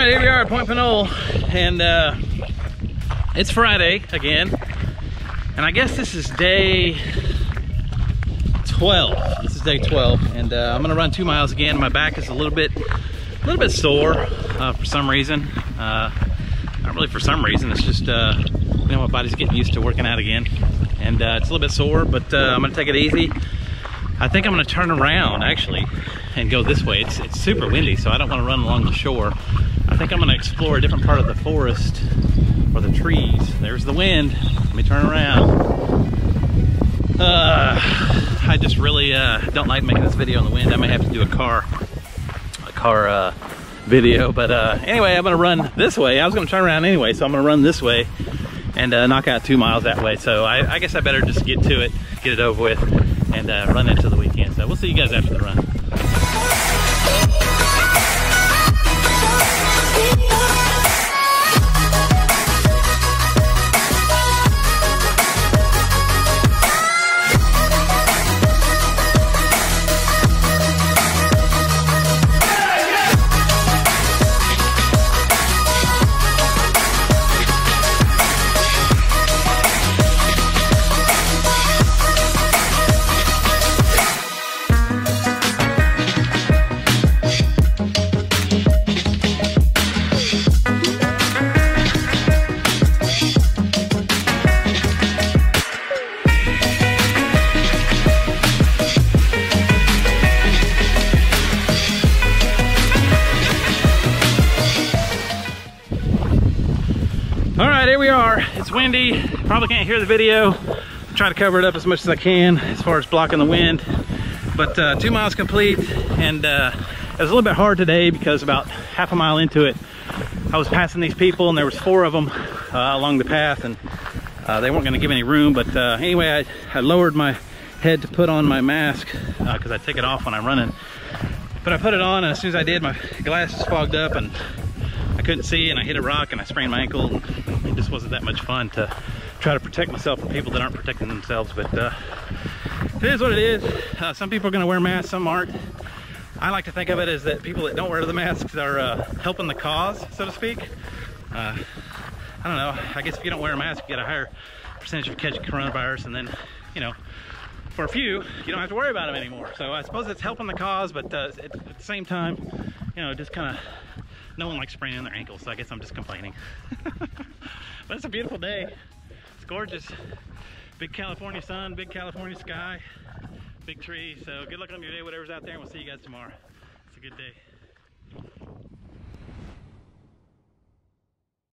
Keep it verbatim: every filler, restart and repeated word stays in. Alright, here we are at Point Pinole, and uh, it's Friday again, and I guess this is day twelve. This is day twelve, and uh, I'm gonna run two miles again. My back is a little bit a little bit sore uh, for some reason. Uh, not really for some reason, it's just uh, you know, my body's getting used to working out again, and uh, it's a little bit sore, but uh, I'm gonna take it easy. I think I'm gonna turn around actually and go this way. It's, it's super windy, so I don't wanna run along the shore. I think I'm gonna explore a different part of the forest or the trees. There's the wind. Let me turn around. Uh, I just really uh, don't like making this video in the wind. I may have to do a car, a car uh, video, but uh, anyway, I'm gonna run this way. I was gonna turn around anyway, so I'm gonna run this way and uh, knock out two miles that way. So I, I guess I better just get to it, get it over with, and uh, run into the weekend. So we'll see you guys after the run. All right, here we are. It's windy. Probably can't hear the video. I'm trying to cover it up as much as I can as far as blocking the wind. But uh, two miles complete, and uh, it was a little bit hard today because about half a mile into it, I was passing these people, and there was four of them uh, along the path, and uh, they weren't going to give any room. But uh, anyway, I, I lowered my head to put on my mask because uh, I take it off when I'm running. But I put it on, and as soon as I did, my glasses fogged up, and I couldn't see, and I hit a rock, and I sprained my ankle. It just wasn't that much fun to try to protect myself from people that aren't protecting themselves, but uh, it is what it is. Uh, some people are going to wear masks, some aren't. I like to think of it as that people that don't wear the masks are uh, helping the cause, so to speak. Uh, I don't know. I guess if you don't wear a mask, you get a higher percentage of catching coronavirus, and then, you know, for a few, you don't have to worry about them anymore. So I suppose it's helping the cause, but uh, at, at the same time, you know, just kind of no one likes spraining their ankles, so I guess I'm just complaining. But it's a beautiful day. It's gorgeous. Big California sun, big California sky, big trees. So good luck on your day, whatever's out there, and we'll see you guys tomorrow. It's a good day.